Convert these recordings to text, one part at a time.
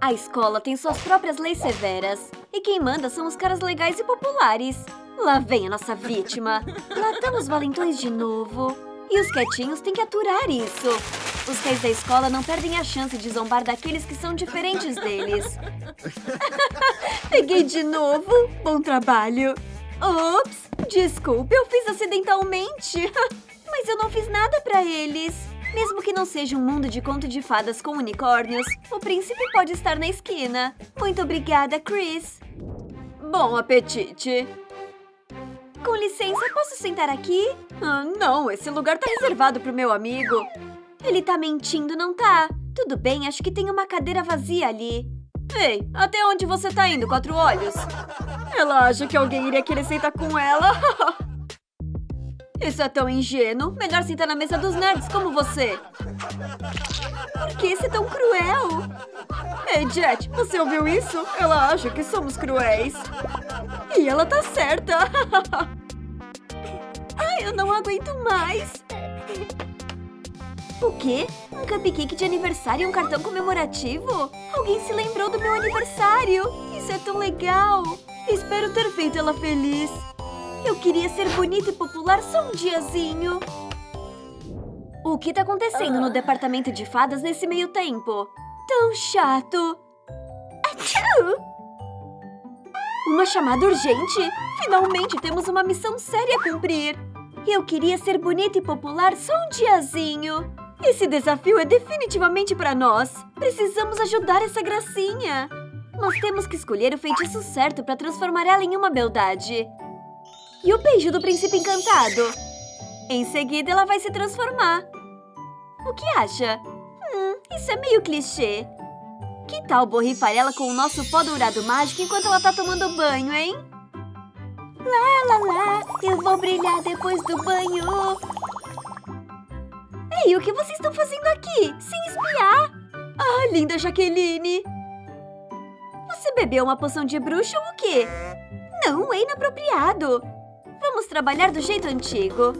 A escola tem suas próprias leis severas. E quem manda são os caras legais e populares. Lá vem a nossa vítima. Lá estão os valentões de novo. E os quietinhos têm que aturar isso. Os reis da escola não perdem a chance de zombar daqueles que são diferentes deles. Peguei de novo. Bom trabalho. Ops, desculpe, eu fiz acidentalmente. Mas eu não fiz nada pra eles. Mesmo que não seja um mundo de conto de fadas com unicórnios, o príncipe pode estar na esquina. Muito obrigada, Chris. Bom apetite. Com licença, posso sentar aqui? Ah, não, esse lugar tá reservado pro meu amigo. Ele tá mentindo, não tá? Tudo bem, acho que tem uma cadeira vazia ali. Ei, até onde você tá indo, quatro olhos? Ela acha que alguém iria querer sentar com ela? Isso é tão ingênuo. Melhor sentar na mesa dos nerds como você. Por que ser tão cruel? Ei, Jet, você ouviu isso? Ela acha que somos cruéis. E ela tá certa. Ai, eu não aguento mais. O quê? Um cupcake de aniversário e um cartão comemorativo? Alguém se lembrou do meu aniversário. Isso é tão legal. Espero ter feito ela feliz. Eu queria ser bonita e popular só um diazinho. O que tá acontecendo no departamento de fadas nesse meio tempo? Tão chato. Achoo! Uma chamada urgente? Finalmente temos uma missão séria a cumprir. Eu queria ser bonita e popular só um diazinho. Esse desafio é definitivamente pra nós. Precisamos ajudar essa gracinha. Nós temos que escolher o feitiço certo pra transformar ela em uma beldade. E o beijo do príncipe encantado. Em seguida, ela vai se transformar. O que acha? Isso é meio clichê. Que tal borrifar ela com o nosso pó dourado mágico enquanto ela tá tomando banho, hein? Lá, lá, lá, eu vou brilhar depois do banho. Ei, o que vocês estão fazendo aqui? Sem espiar? Ah, linda Jacqueline. Você bebeu uma poção de bruxa ou o quê? Não, é inapropriado. Vamos trabalhar do jeito antigo.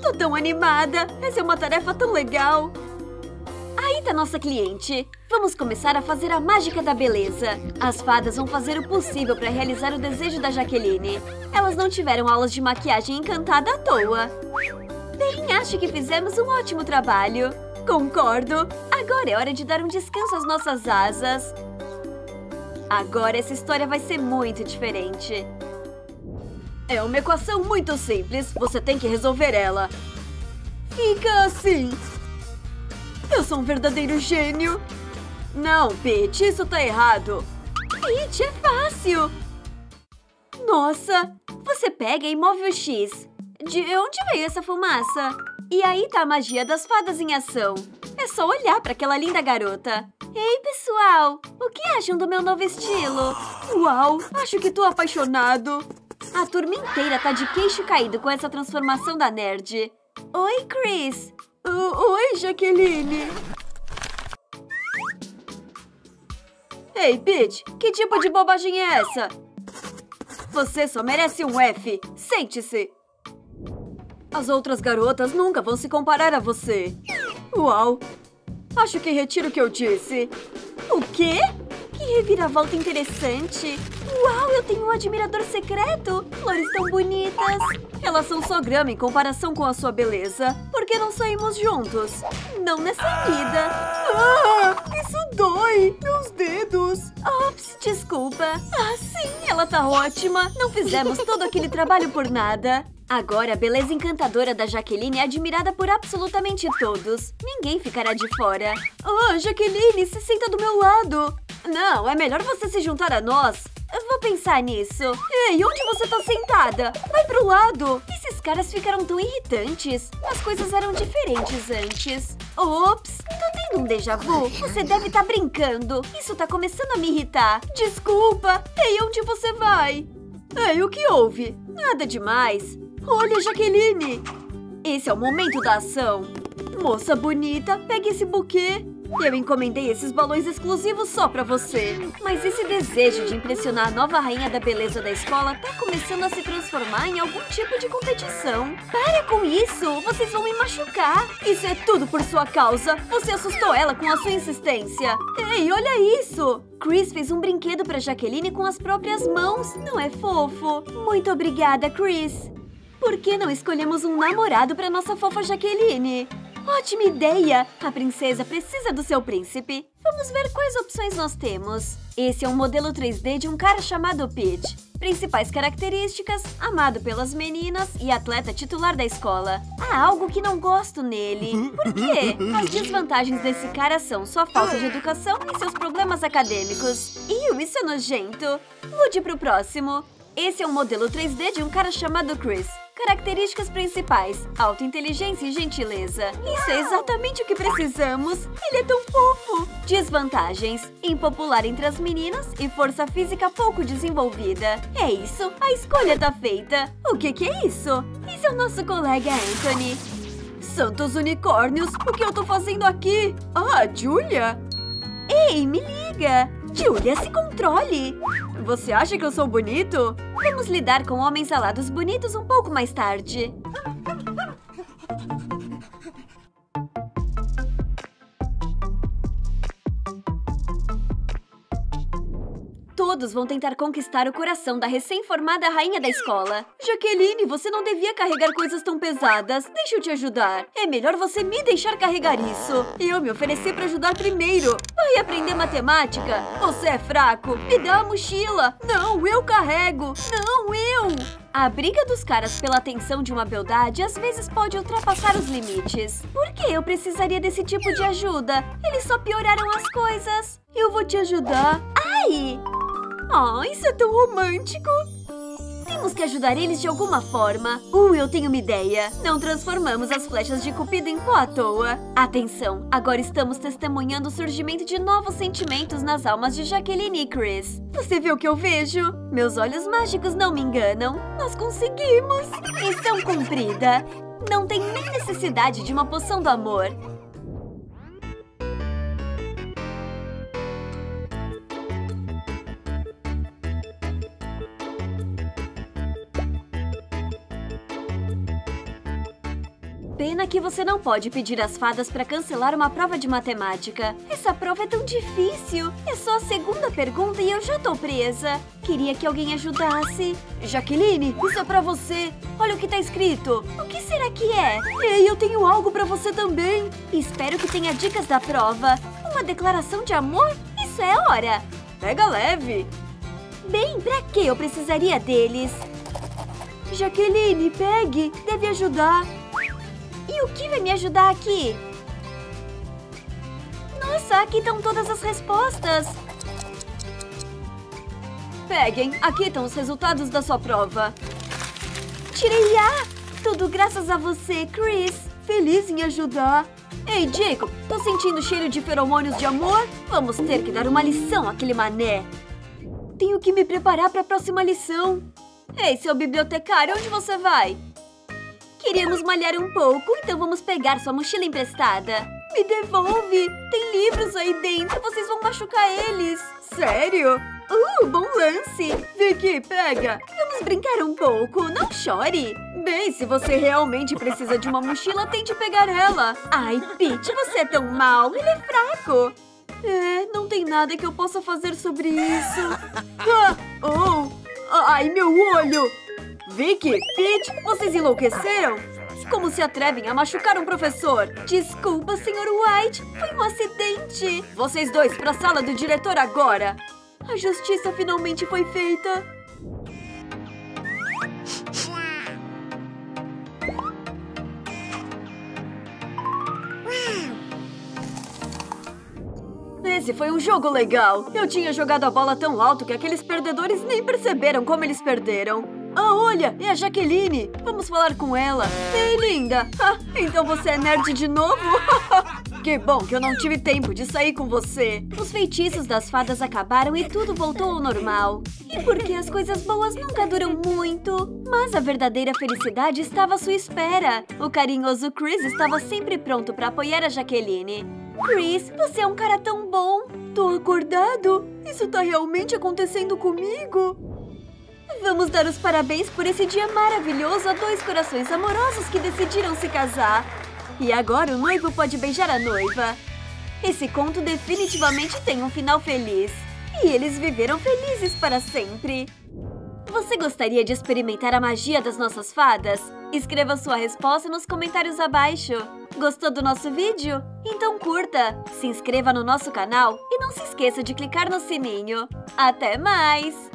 Tô tão animada. Essa é uma tarefa tão legal. Aí tá nossa cliente. Vamos começar a fazer a mágica da beleza. As fadas vão fazer o possível para realizar o desejo da Jacqueline. Elas não tiveram aulas de maquiagem encantada à toa. Bem, acho que fizemos um ótimo trabalho. Concordo. Agora é hora de dar um descanso às nossas asas. Agora essa história vai ser muito diferente. É uma equação muito simples. Você tem que resolver ela. Fica assim. Eu sou um verdadeiro gênio. Não, Pete, isso tá errado. Pete, é fácil. Nossa, você pega e move o X. De onde veio essa fumaça? E aí tá a magia das fadas em ação. É só olhar pra aquela linda garota. Ei, pessoal! O que acham do meu novo estilo? Uau! Acho que tô apaixonado! A turma inteira tá de queixo caído com essa transformação da nerd. Oi, Chris! Oi, Jacqueline! Ei, Pete! Que tipo de bobagem é essa? Você só merece um F! Sente-se! As outras garotas nunca vão se comparar a você. Uau! Acho que retiro o que eu disse. O quê? Que reviravolta interessante. Uau, eu tenho um admirador secreto. Flores tão bonitas. Elas são só grama em comparação com a sua beleza. Por que não saímos juntos? Não nessa vida. Ah, isso dói. Meus dedos. Ops, desculpa. Ah, sim, ela tá ótima. Não fizemos todo aquele trabalho por nada. Agora, a beleza encantadora da Jacqueline é admirada por absolutamente todos. Ninguém ficará de fora. Oh, Jacqueline, se senta do meu lado. Não, é melhor você se juntar a nós. Vou pensar nisso. Ei, onde você tá sentada? Vai pro lado. Esses caras ficaram tão irritantes. As coisas eram diferentes antes. Ops, tô tendo um déjà vu. Você deve estar brincando. Isso tá começando a me irritar. Desculpa. Ei, onde você vai? Ei, o que houve? Nada demais. Olha, Jacqueline! Esse é o momento da ação. Moça bonita, pegue esse buquê. Eu encomendei esses balões exclusivos só pra você. Mas esse desejo de impressionar a nova rainha da beleza da escola tá começando a se transformar em algum tipo de competição. Para com isso! Vocês vão me machucar! Isso é tudo por sua causa! Você assustou ela com a sua insistência! Ei, olha isso! Chris fez um brinquedo pra Jacqueline com as próprias mãos. Não é fofo? Muito obrigada, Chris! Por que não escolhemos um namorado pra nossa fofa Jacqueline? Ótima ideia! A princesa precisa do seu príncipe. Vamos ver quais opções nós temos. Esse é um modelo 3D de um cara chamado Pete. Principais características, amado pelas meninas e atleta titular da escola. Há algo que não gosto nele. Por quê? As desvantagens desse cara são sua falta de educação e seus problemas acadêmicos. Iu, isso é nojento. Mude pro próximo. Esse é um modelo 3D de um cara chamado Chris. Características principais, alta inteligência e gentileza. Isso é exatamente o que precisamos. Ele é tão fofo. Desvantagens, impopular entre as meninas e força física pouco desenvolvida. É isso, a escolha tá feita. O que é isso? Isso é o nosso colega Anthony. Santos unicórnios, o que eu tô fazendo aqui? Ah, Julia? Ei, me liga. Julia, se controle. Você acha que eu sou bonito? Vamos lidar com homens alados bonitos um pouco mais tarde. Todos vão tentar conquistar o coração da recém-formada rainha da escola. Jacqueline, você não devia carregar coisas tão pesadas. Deixa eu te ajudar. É melhor você me deixar carregar isso. Eu me ofereci pra ajudar primeiro. Vai aprender matemática? Você é fraco. Me dá a mochila. Não, eu carrego. Não, eu... A briga dos caras pela atenção de uma beldade às vezes pode ultrapassar os limites. Por que eu precisaria desse tipo de ajuda? Eles só pioraram as coisas. Eu vou te ajudar. Ai! Oh, isso é tão romântico! Temos que ajudar eles de alguma forma. Eu tenho uma ideia. Não transformamos as flechas de Cupido em pó à toa. Atenção, agora estamos testemunhando o surgimento de novos sentimentos nas almas de Jacqueline e Chris. Você viu o que eu vejo? Meus olhos mágicos não me enganam. Nós conseguimos! Missão cumprida! Não tem nem necessidade de uma poção do amor. Pena que você não pode pedir às fadas para cancelar uma prova de matemática. Essa prova é tão difícil. É só a segunda pergunta e eu já tô presa. Queria que alguém ajudasse. Jacqueline, isso é pra você. Olha o que tá escrito. O que será que é? Ei, eu tenho algo pra você também. Espero que tenha dicas da prova. Uma declaração de amor? Isso é hora. Pega leve. Bem, pra que eu precisaria deles? Jacqueline, pegue. Deve ajudar. E o que vai me ajudar aqui? Nossa, aqui estão todas as respostas. Peguem, aqui estão os resultados da sua prova. Tirei A! Tudo graças a você, Chris. Feliz em ajudar. Ei, Jacob, tô sentindo cheiro de feromônios de amor? Vamos ter que dar uma lição àquele mané. Tenho que me preparar para a próxima lição. Ei, seu bibliotecário, onde você vai? Queríamos malhar um pouco, então vamos pegar sua mochila emprestada. Me devolve! Tem livros aí dentro, vocês vão machucar eles. Sério? Bom lance! Vicky, pega! Vamos brincar um pouco, não chore! Bem, se você realmente precisa de uma mochila, tente pegar ela. Ai, Pete, você é tão mau, ele é fraco. É, não tem nada que eu possa fazer sobre isso. Ai, meu olho! Vicky, Pete, vocês enlouqueceram? Como se atrevem a machucar um professor? Desculpa, Sr. White, foi um acidente. Vocês dois para a sala do diretor agora. A justiça finalmente foi feita. Esse foi um jogo legal. Eu tinha jogado a bola tão alto que aqueles perdedores nem perceberam como eles perderam. Ah, olha, é a Jacqueline. Vamos falar com ela. Ei, linda. Ah, então você é nerd de novo? Que bom que eu não tive tempo de sair com você. Os feitiços das fadas acabaram e tudo voltou ao normal. E porque as coisas boas nunca duram muito. Mas a verdadeira felicidade estava à sua espera. O carinhoso Chris estava sempre pronto para apoiar a Jacqueline. Chris, você é um cara tão bom. Tô acordado? Isso tá realmente acontecendo comigo? Vamos dar os parabéns por esse dia maravilhoso a dois corações amorosos que decidiram se casar. E agora o noivo pode beijar a noiva. Esse conto definitivamente tem um final feliz. E eles viveram felizes para sempre. Você gostaria de experimentar a magia das nossas fadas? Escreva sua resposta nos comentários abaixo. Gostou do nosso vídeo? Então curta, se inscreva no nosso canal e não se esqueça de clicar no sininho. Até mais!